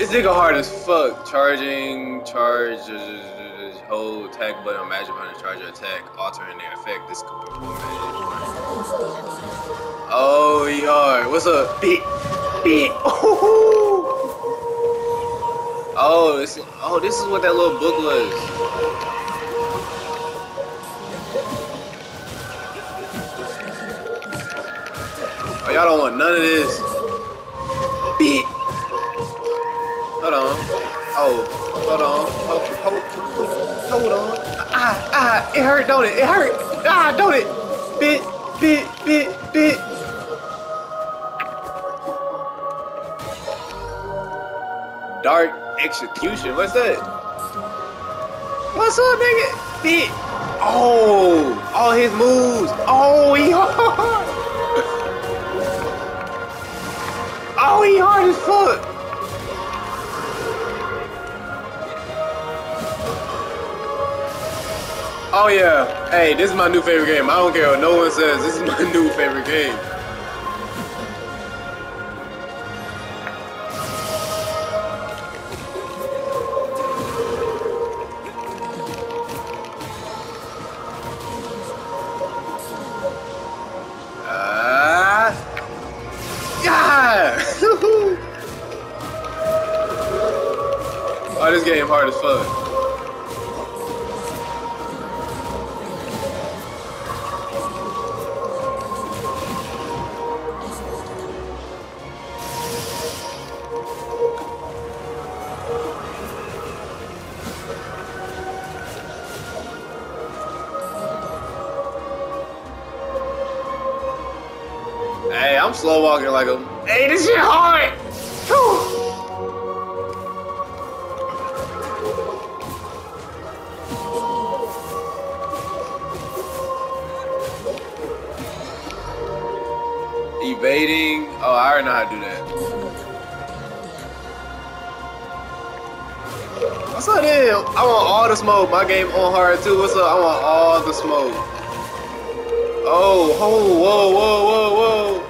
This nigga hard as fuck. Charging, charge, hold attack button on magic button, charge your attack, altering their effect. This could be more magic. Oh, he hard. What's up? Beat, beat. Oh, this is what that little book was. Y'all don't want none of this. Beat. Hold on. Oh, hold on. Hold on. Ah, it hurt, don't it? It hurt. Ah, don't it? Bit, bit, bit, bit. Dark execution. What's that? What's up, nigga? Bit. Oh, all his moves. Oh, he hard. Oh, he hard as fuck! Oh yeah, hey, this is my new favorite game. I don't care what no one says, this is my new favorite game. Oh, this game hard as fuck. Hey, I'm slow walking like a. Hey, this shit hard. Whew. Evading. Oh, I already know how to do that. What's up, then? I want all the smoke. My game on hard too. What's up? I want all the smoke. Oh, oh, whoa, whoa, whoa, whoa.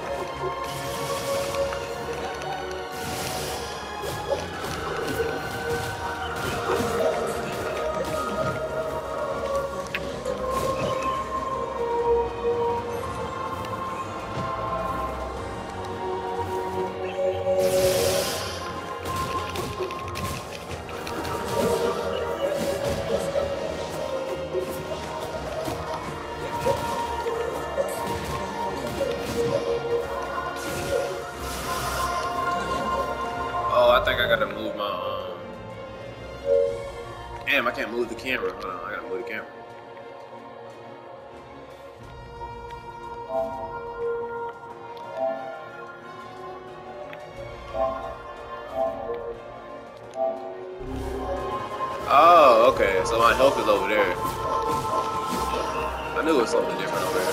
I think I gotta move my damn, I can't move the camera. Hold on, I gotta move the camera. Oh, okay, so my health is over there. I knew it was something different over there.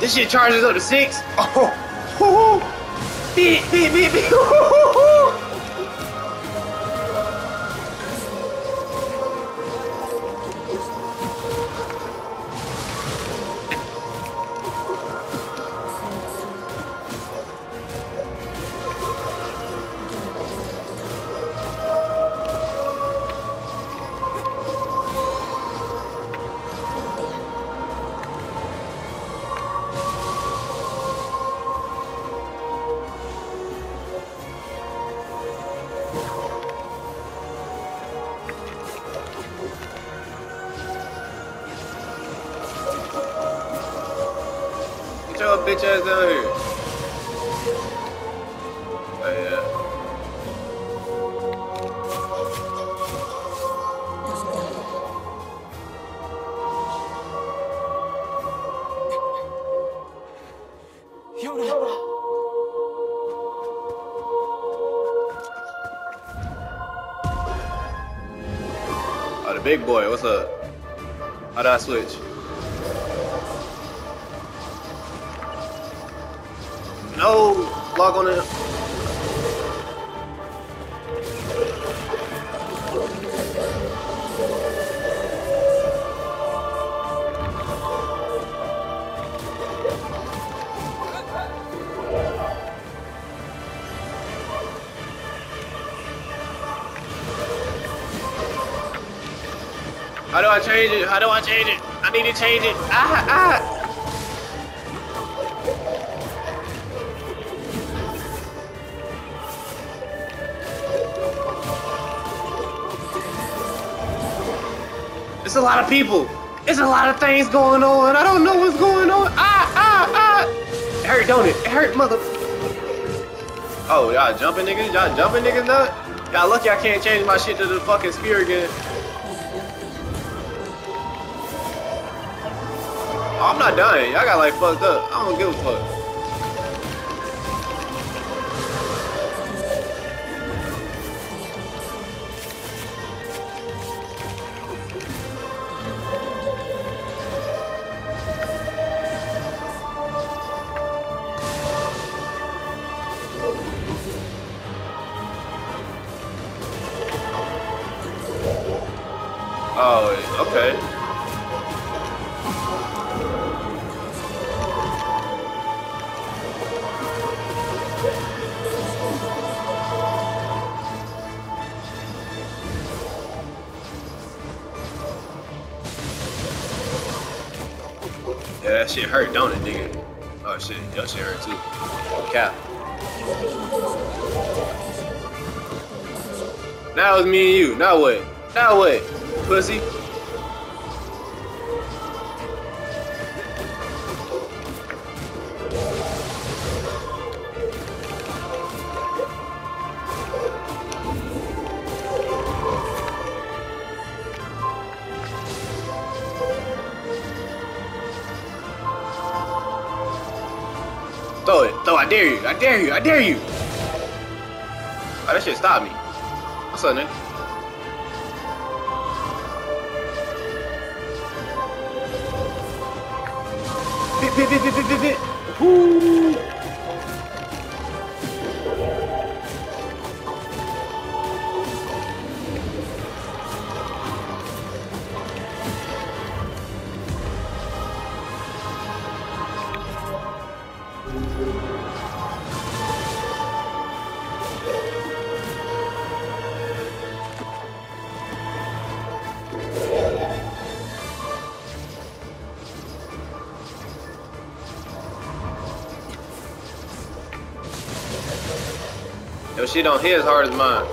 This shit charges up to 6. Oh, hoo hoo. Beep, beep, beep, beep. bitch ass down here. Oh yeah. Yonah. Oh, the big boy, what's up? How do I switch? No! Log on in. How do I change it? How do I change it? I need to change it. Ah! It's a lot of people. It's a lot of things going on, and I don't know what's going on. It hurt, don't it? It hurt, mother. Oh, y'all jumping niggas? Y'all jumping niggas now? Y'all lucky I can't change my shit to the fucking spear again. Oh, I'm not dying. Y'all got like fucked up. I don't give a fuck. Oh, okay. Yeah, that shit hurt, don't it, nigga? Oh shit, your shit hurt too. Cap. Now it's me and you. Now what? Now what? Pussy. Throw it. Throw it. I dare you. I dare you. I dare you. Oh, that shit stopped me. What's up, nigga? Bit. Woo. Yo, shit don't hit as hard as mine.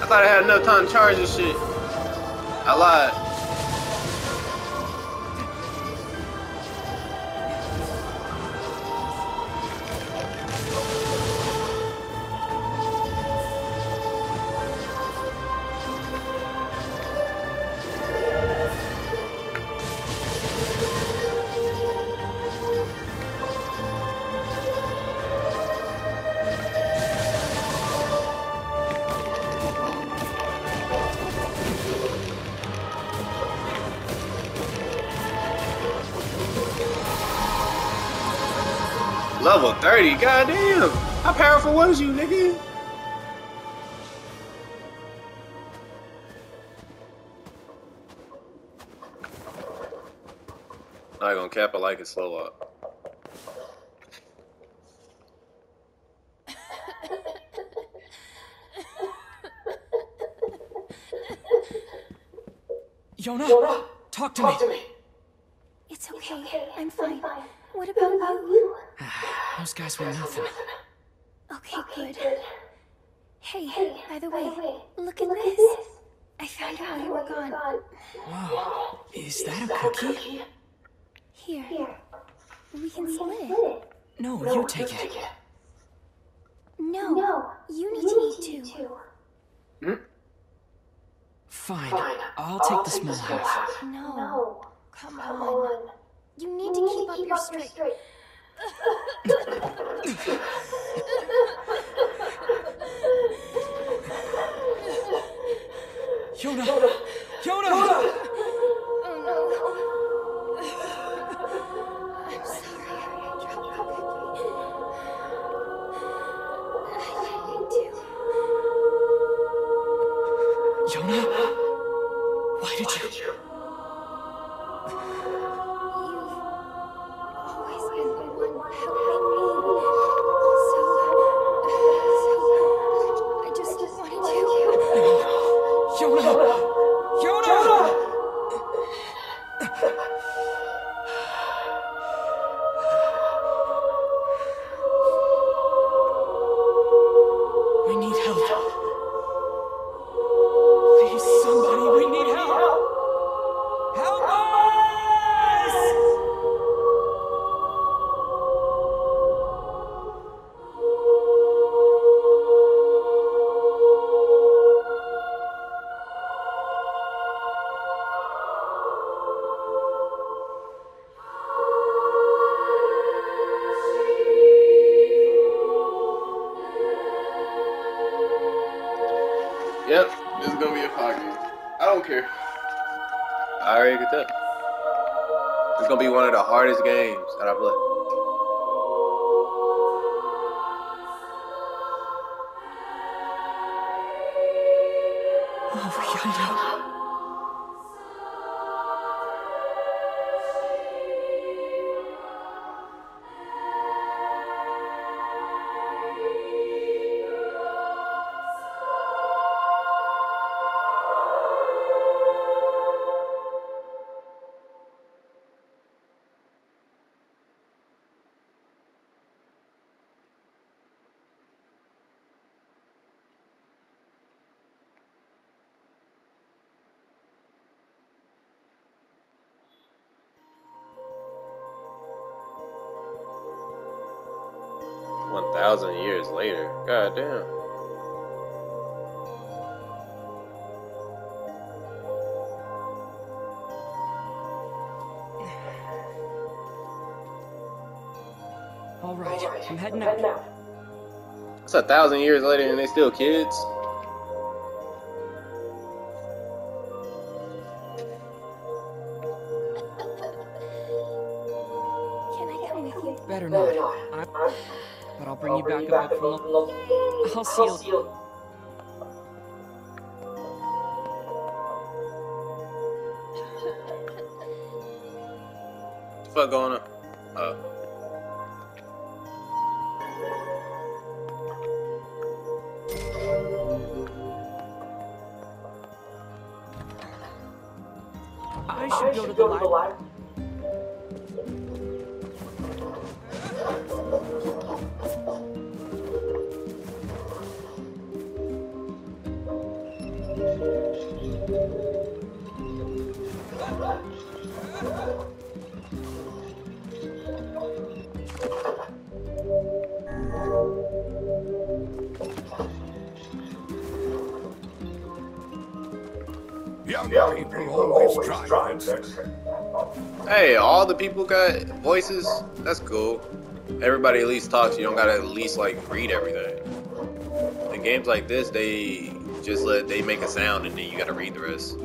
I thought I had enough time to charge this shit. I lied. Level 30, goddamn! How powerful was you, nigga? Not gonna cap it like it's slow up. Yonah, talk to me. It's okay. I'm fine. What about you? Those guys were nothing. Okay, good. Hey, by the way, look at this. I found out you were gone. Wow, is that a cookie? Here. We can split it. No, you take it. No, you need to eat too. Hmm? Fine. I'll take the small half. No. Come on. You need to keep up your strength. Yonah! Oh no. I'm sorry. I dropped my cookie. Yonah? Why did you? Hardest games that I play. Later. God damn. All right. I'm heading out now. It's 1,000 years later and they still kids. I'll see you. What the fuck going on? I should go to the library. Hey, all the people got voices? That's cool. Everybody at least talks. You don't gotta at least like read everything. In games like this, they just make a sound and then you gotta read the rest.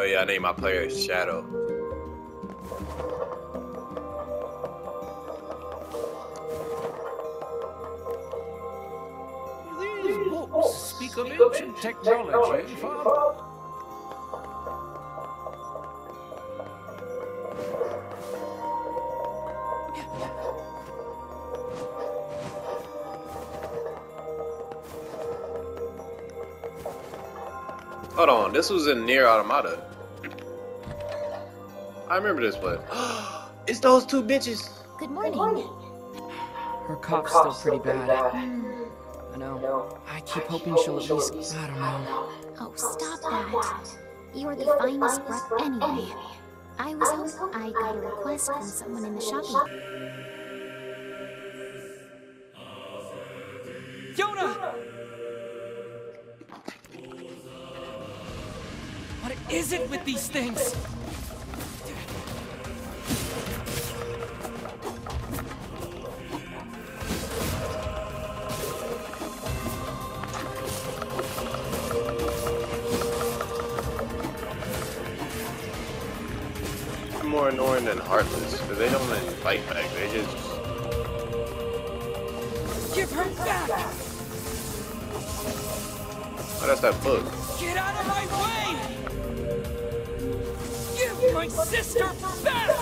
Oh yeah, I named my player Shadow. These books speak of ancient technology, Father. Hold on, this was in Nier Automata. I remember this one. It's those two bitches. Good morning. Good morning. Her cough's still pretty bad. I know. I keep hoping she'll at least, I don't know. Oh, stop that. You're the finest breath anyway. I was hoping I got a request from someone in the shopping. Yonah! What is it with these things? More annoying than heartless, because they don't even fight back, they just... Give her back! Oh, that's that book. Get out of my way! My sister back!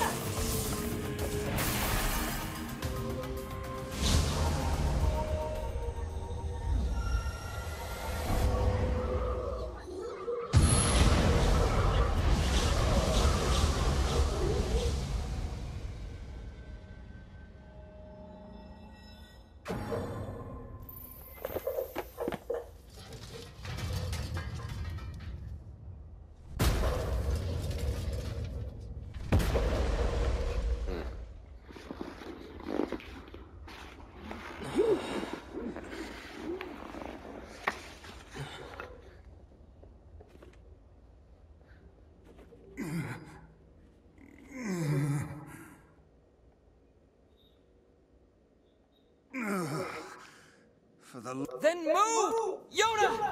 Then move! Yonah!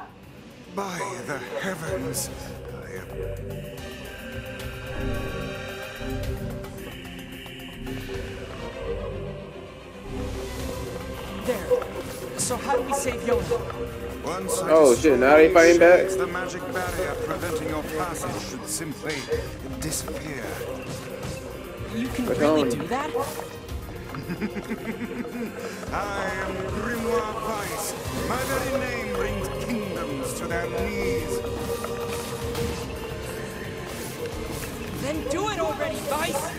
By the heavens, I am... There. So how do we save Yonah? Oh shit, now they fighting back? The magic barrier preventing your passage should simply disappear. You can really do that? I am Grimoire Weiss. My very name brings kingdoms to their knees. Then do it already, Weiss!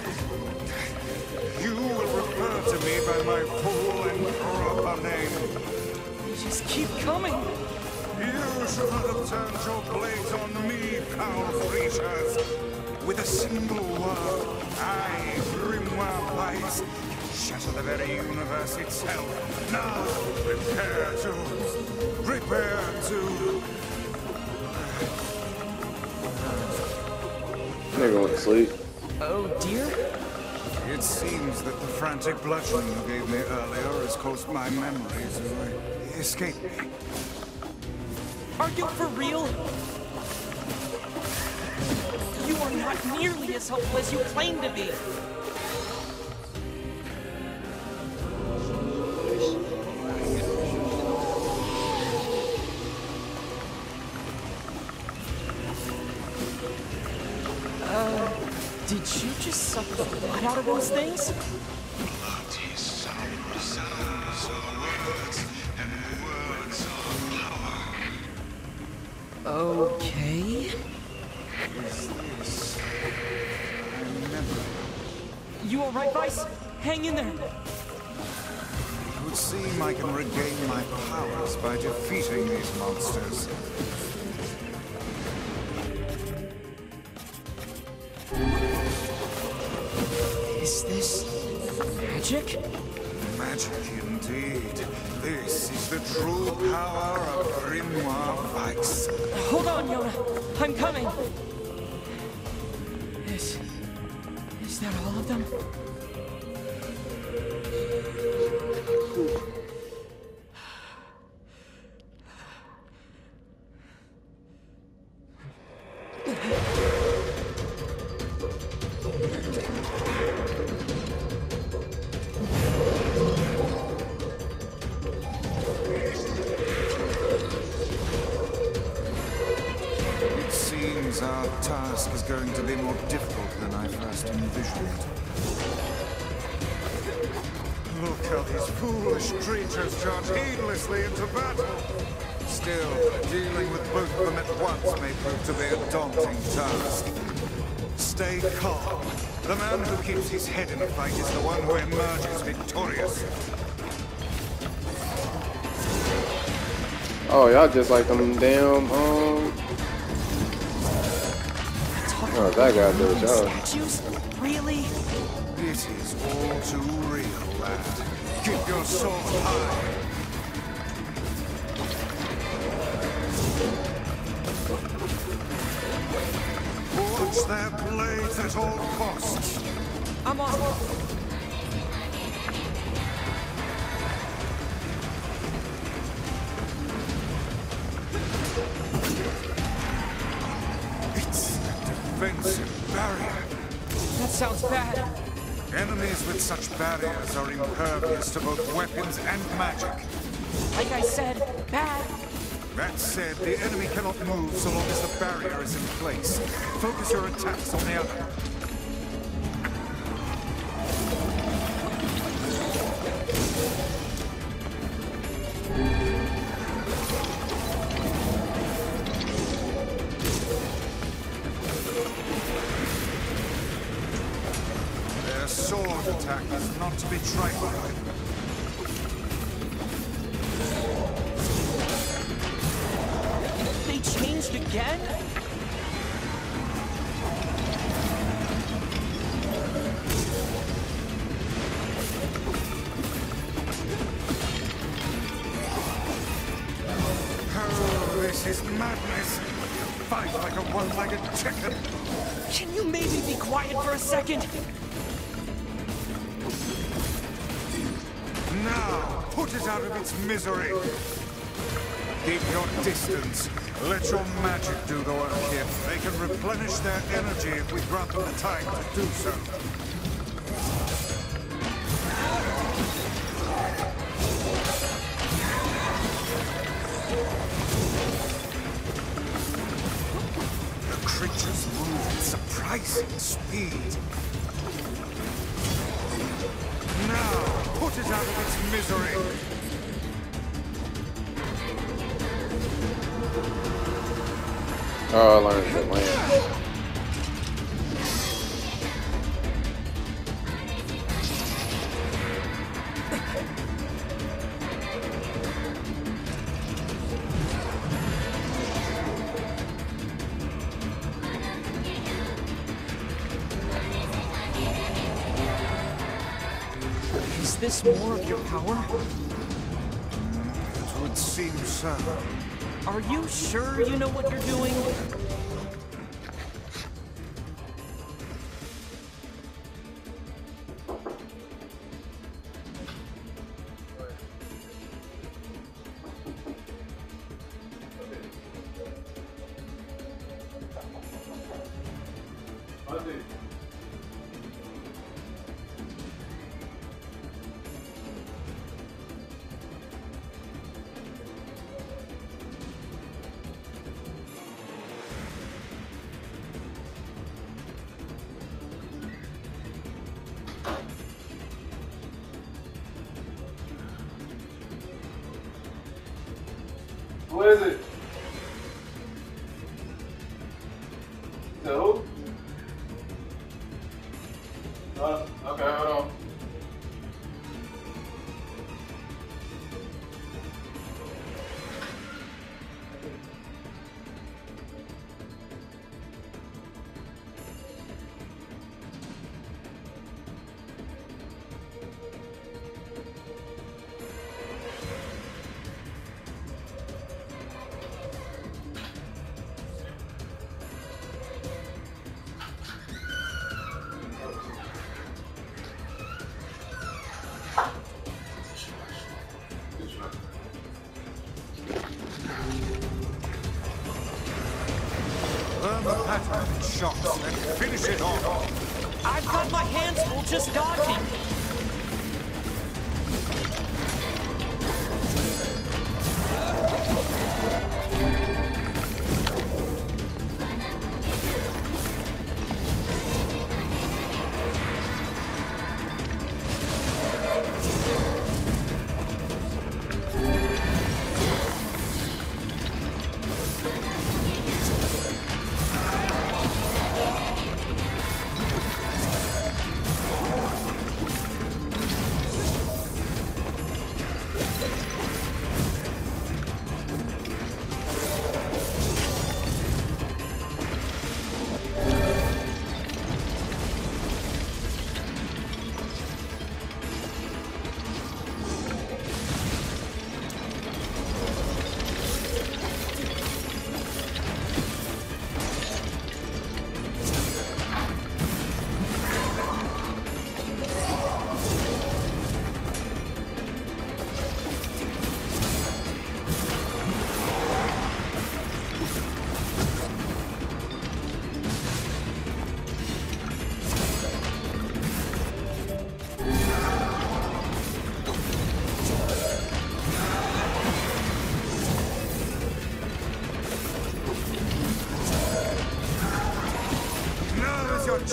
You will refer to me by my full and proper name. You just keep coming. You should not have turned your blades on me, powerful creatures. With a single word, I, Grimoire Weiss, shatter the very universe itself. Now, prepare to... They're going to sleep. Oh dear. It seems that the frantic bludgeon you gave me earlier has caused my memories to escape me. Are you for real? You are not nearly as helpful as you claim to be. Did you just suck the blood out of those things? Blood is sound, sounds are words, and words are power. Okay. Is this... I remember. You alright, Weiss? Hang in there. It would seem I can regain my powers by defeating these monsters. Is this magic? Magic indeed. This is the true power of Grimoire Weiss. Hold on, Yonah. I'm coming. Is that all of them? Our task is going to be more difficult than I first envisioned. Look how these foolish creatures charge heedlessly into battle. Still, dealing with both of them at once may prove to be a daunting task. Stay calm. The man who keeps his head in a fight is the one who emerges victorious. Oh, y'all just like them damn, oh, that guy did it, y'all. Really? It is all too real, lad. Keep your sword high. Watch their blades at all costs. I'm on. Sounds bad. Enemies with such barriers are impervious to both weapons and magic. Like I said, bad. That said, the enemy cannot move so long as the barrier is in place. Focus your attacks on the other. Misery. Keep your distance. Let your magic do the work here. They can replenish their energy if we grant them the time to do so. The creatures move at surprising speed. Now, put it out of its misery. Oh, I learned to land. Is this more of your power? It would seem so. Are you sure you know what you're doing? Shots and finish it off. I've got my hands full just dodging.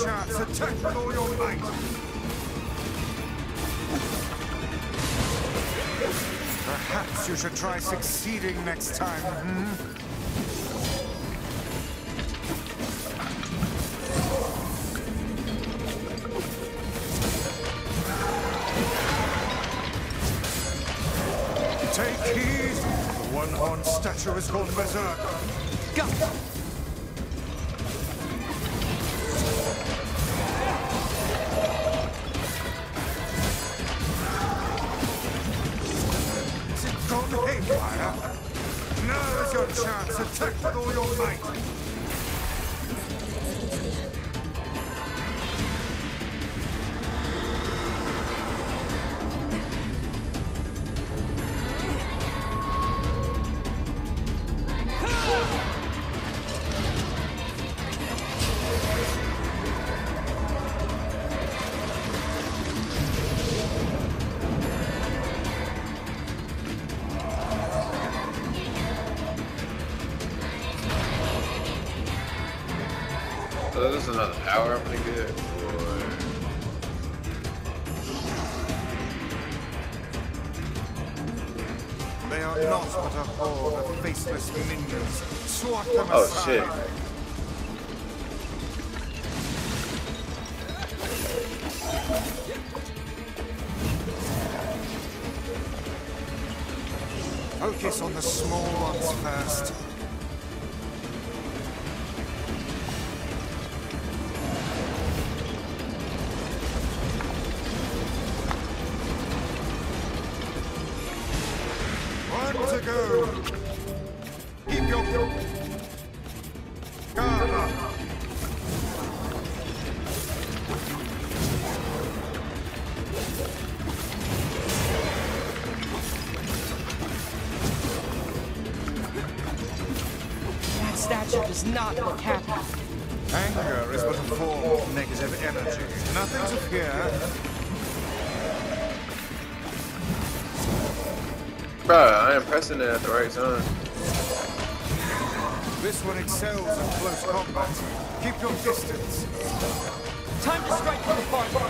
chance. Attack with all your might. Perhaps you should try succeeding next time, hmm? Take heed! The one-horned statue is called Berserk. Go! Is it gone haywire? Now is your chance. Attack with all your might. So this is another power I'm gonna get, boy. They are not but a horde of faceless minions. Swat them aside. Oh shit. Focus on the small ones first. To go. Keep your guard up. That statue does not look happy. Anger is but a form of negative energy. Nothing to fear. Bro, I am pressing it at the right time. This one excels in close combat. Keep your distance. Time to strike from the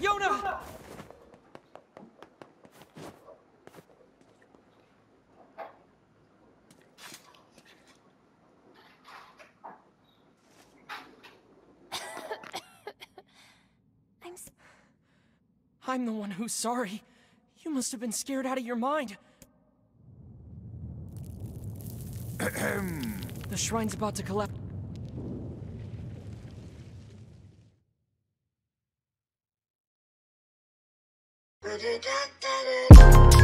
Yonah! I'm the one who's sorry. You must have been scared out of your mind. The shrine's about to collapse. Da da da da da.